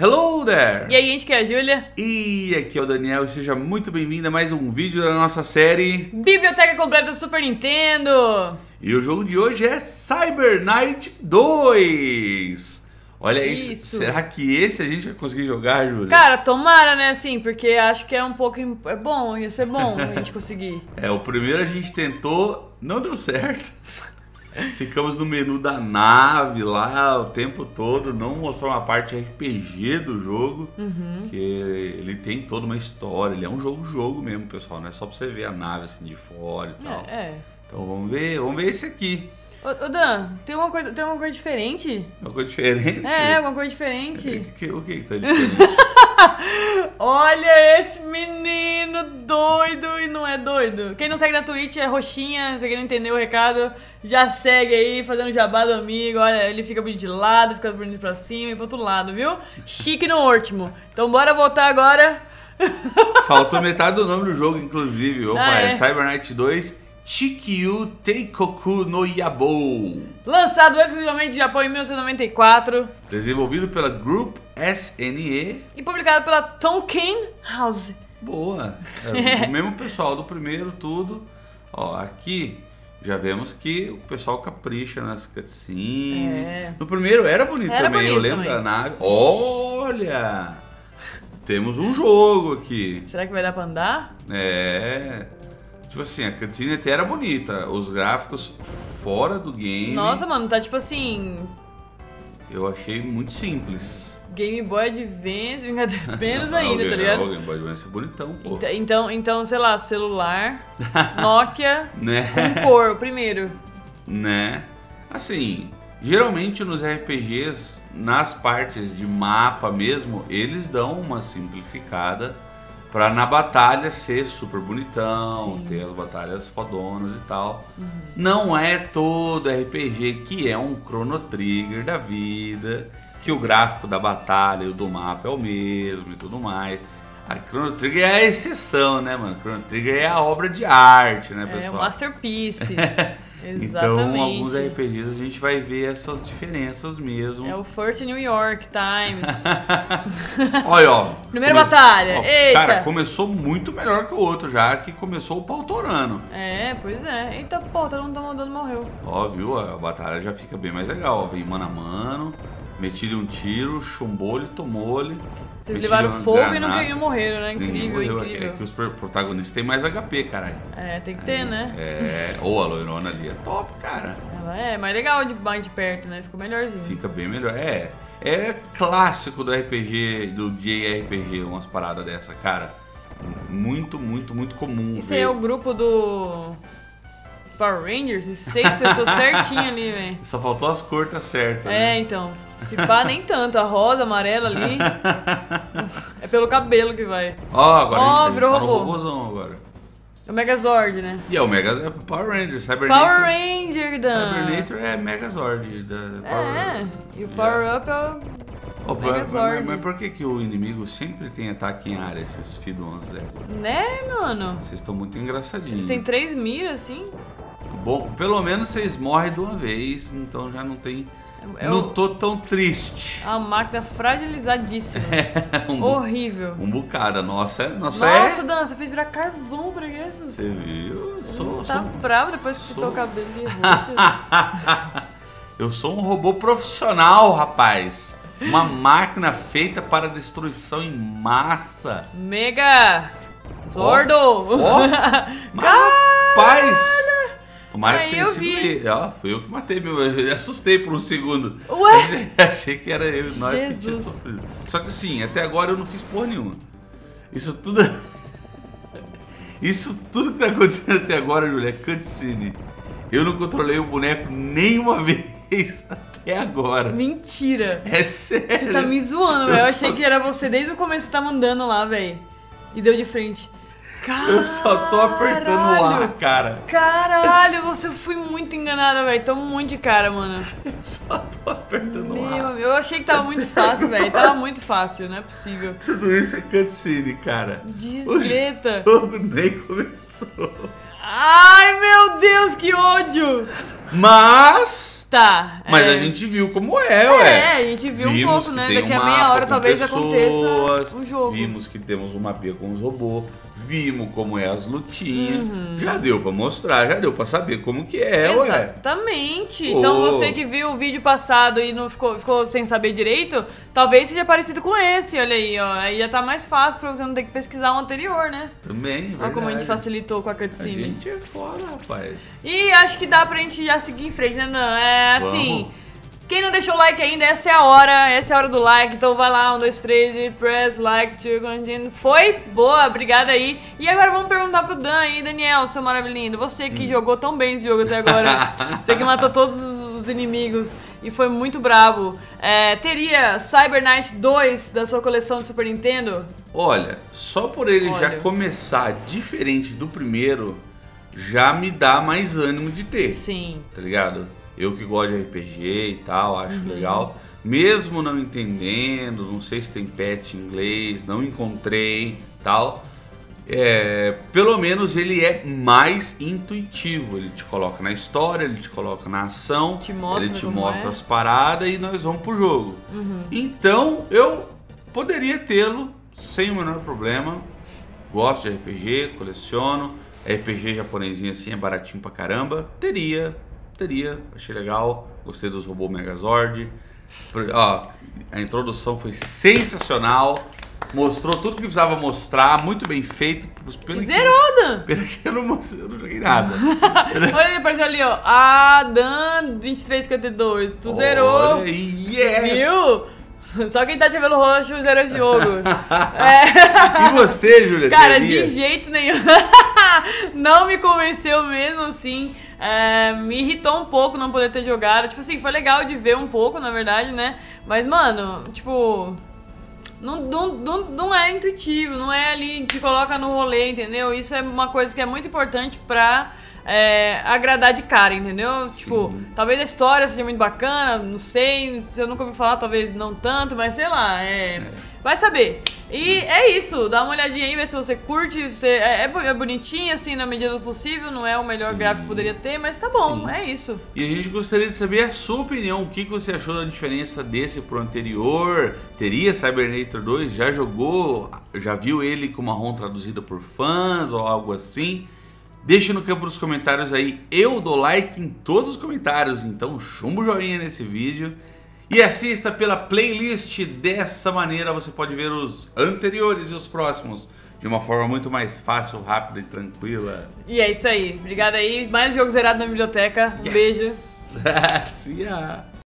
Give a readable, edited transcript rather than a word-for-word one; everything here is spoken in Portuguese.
Hello there! E aí, gente, que é a Júlia. E aqui é o Daniel, e seja muito bem-vindo a mais um vídeo da nossa série Biblioteca Completa do Super Nintendo. E o jogo de hoje é Cyber Knight 2. Olha isso. Será que esse a gente vai conseguir jogar, Júlia? Cara, tomara, né, assim, porque acho que é um pouco... É bom, ia ser bom a gente conseguir. É, o primeiro a gente tentou, não deu certo. Ficamos no menu da nave lá o tempo todo, não mostrou uma parte RPG do jogo, que ele tem toda uma história, ele é um jogo mesmo, pessoal, não é só pra você ver a nave assim de fora e tal. Então vamos ver esse aqui. Ô Dan, tem alguma coisa diferente? Uma coisa diferente? É, alguma coisa diferente. O que tá diferente? Olha esse menino doido e não é doido. Quem não segue na Twitch é roxinha. Se alguém não entendeu o recado, já segue aí, fazendo jabá do amigo. Olha, ele fica bonito de lado, fica bonito pra cima e pro outro lado, viu? Chique no último. Então bora voltar agora. Faltou metade do nome do jogo, inclusive. Opa, é Cyber Knight 2 Chikyu Teikoku no Yabou. Lançado exclusivamente no Japão em 1994. Desenvolvido pela Group SNE. E publicado pela Tonkin House. Boa. É o mesmo pessoal do primeiro, tudo. Ó, aqui já vemos que o pessoal capricha nas cutscenes. No primeiro era bonito também, eu lembro da nave. Olha! Temos um jogo aqui. Será que vai dar pra andar? É... Tipo assim, a cutscene até era bonita, os gráficos fora do game... Nossa, mano, tá tipo assim... Eu achei muito simples. Game Boy Advance, menos ainda, tá ligado? Game Boy Advance é bonitão, pô. Então, sei lá, celular, Nokia, né? Com cor, primeiro. Né? Assim, geralmente nos RPGs, nas partes de mapa mesmo, eles dão uma simplificada... Pra na batalha ser super bonitão, ter as batalhas fodonas e tal. Não é todo RPG que é um Chrono Trigger da vida, que o gráfico da batalha e o do mapa é o mesmo e tudo mais. A Chrono Trigger é a exceção, né, mano? A Chrono Trigger é a obra de arte, né, pessoal? É um masterpiece. Exatamente. Então, alguns RPGs a gente vai ver essas diferenças mesmo. É o First New York Times. Olha, ó. Primeira batalha. Ó, eita. Cara, começou muito melhor que o outro já, que começou o Pautorano. É, pois é. Eita, pô, todo mundo tá mandando, morreu. Ó, viu? A batalha já fica bem mais legal. Ó, vem mano a mano, meti-lhe um tiro, chumbou-lhe, tomou-lhe. Vocês levaram fogo e não morreram, né? Incrível, incrível. É que os protagonistas têm mais HP, caralho. É, tem que ter, né? É, ou a loirona ali é top, cara. Ela é mais legal de perto, né? Ficou melhorzinho. Fica bem melhor. É clássico do RPG, do JRPG, umas paradas dessa, cara. Muito, muito, muito comum. Isso aí é o grupo do... Power Rangers, 6 pessoas certinho ali, velho. Só faltou as cortas certas, né? É, então. Se pá, nem tanto. A rosa, a amarela ali. É pelo cabelo que vai. Ó, agora a gente virou tá robô. No robôzão agora. É o Megazord, né? E é o Megazord, é Power Rangers. Cybernator. Power Ranger, Dan. Cybernator é Megazord. E o Power Up é o... Oh, mas por que o inimigo sempre tem ataque em área, esses Fidons, né, mano? Vocês estão muito engraçadinhos. Eles têm 3 miras, assim. Bom, pelo menos vocês morrem de uma vez, então já não tem... não tô tão triste. A máquina fragilizadíssima. Horrível. Um bocado, nossa, Dan, você fez virar carvão pra isso. Você viu? Tá bravo depois que pintou o cabelo de roxo. Eu sou um robô profissional, rapaz. Uma máquina feita para destruição em massa. Mega Zordo! Rapaz! Tomara que tenha sido. Ó, fui eu que matei, meu. Eu assustei por um segundo. Ué? Achei que era eu, nós que tínhamos sofrido. Só que sim, até agora eu não fiz porra nenhuma. Isso tudo que tá acontecendo até agora, Julia, é cutscene. Eu não controlei o boneco nenhuma vez. É agora. Mentira. É sério. Você tá me zoando, velho. Eu achei que era você desde o começo que você tá mandando lá, velho. E deu de frente. Caralho. Eu só tô apertando o ar, cara. Caralho, você foi muito enganada, velho. Toma um monte de cara, mano. Eu só tô apertando o ar. Eu achei que tava muito fácil, velho. Tava muito fácil, não é possível. Tudo isso é cutscene, cara. Desgreta. O jogo nem começou. Ai, meu Deus, que ódio. Mas... Tá. Mas a gente viu como é, ué. É, a gente viu um pouco, né? Daqui a meia hora talvez aconteça o jogo. Vimos que temos um mapinha com os robôs. Vimos como é as lutinhas. Uhum. Já deu pra mostrar, já deu pra saber como que é, ué. Exatamente. Então você que viu o vídeo passado e não ficou sem saber direito, talvez seja parecido com esse, olha aí, ó. Aí já tá mais fácil pra você não ter que pesquisar um anterior, né? Também, verdade. Olha como a gente facilitou com a cutscene. A gente é foda, rapaz. E acho que dá pra gente já seguir em frente, né? Não, é assim... Vamos. Quem não deixou o like ainda, essa é a hora do like, então vai lá, 1, 2, 3 e press like to continue. Foi? Boa, obrigada aí. E agora vamos perguntar pro Dan aí, Daniel, seu maravilhoso, você que jogou tão bem esse jogo até agora, você que matou todos os inimigos e foi muito brabo, teria Cyber Knight 2 da sua coleção de Super Nintendo? Olha, só por ele já começar diferente do primeiro, já me dá mais ânimo de ter. Sim. Tá ligado? Eu que gosto de RPG e tal, acho legal. Mesmo não entendendo, não sei se tem patch em inglês, não encontrei e tal. Pelo menos ele é mais intuitivo. Ele te coloca na história, ele te coloca na ação, ele te mostra as paradas e nós vamos pro jogo. Então eu poderia tê-lo sem o menor problema. Gosto de RPG, coleciono. RPG japonesinho assim é baratinho pra caramba. Teria, achei legal, gostei dos robôs Megazord. Ó, a introdução foi sensacional, mostrou tudo que precisava mostrar, muito bem feito. Zerou, Dan! Pelo que eu não joguei nada. Olha, ele apareceu ali, ó, Dan 2352, tu zerou. Viu? Só quem tá de cabelo roxo zerou esse jogo. E você, Júlia? Cara, de jeito nenhum. Não me convenceu mesmo assim. Me irritou um pouco não poder ter jogado. Tipo assim, foi legal de ver um pouco, na verdade, né? Mas, mano, tipo... Não é intuitivo, não é ali que coloca no rolê, entendeu? Isso é uma coisa que é muito importante pra... agradar de cara, entendeu? Sim. Tipo, talvez a história seja muito bacana, não sei, se eu nunca ouvi falar, talvez não tanto, mas sei lá, vai saber. E é isso, dá uma olhadinha aí, vê se você curte, é bonitinho assim na medida do possível, não é o melhor gráfico que poderia ter, mas tá bom, é isso. E a gente gostaria de saber a sua opinião, o que você achou da diferença desse pro anterior, teria Cybernator 2, já jogou, já viu ele com uma ROM traduzida por fãs ou algo assim? Deixa no campo dos comentários aí, eu dou like em todos os comentários, então chumbo joinha nesse vídeo. E assista pela playlist, dessa maneira você pode ver os anteriores e os próximos de uma forma muito mais fácil, rápida e tranquila. E é isso aí, obrigado aí, mais jogo zerado na biblioteca, um beijo.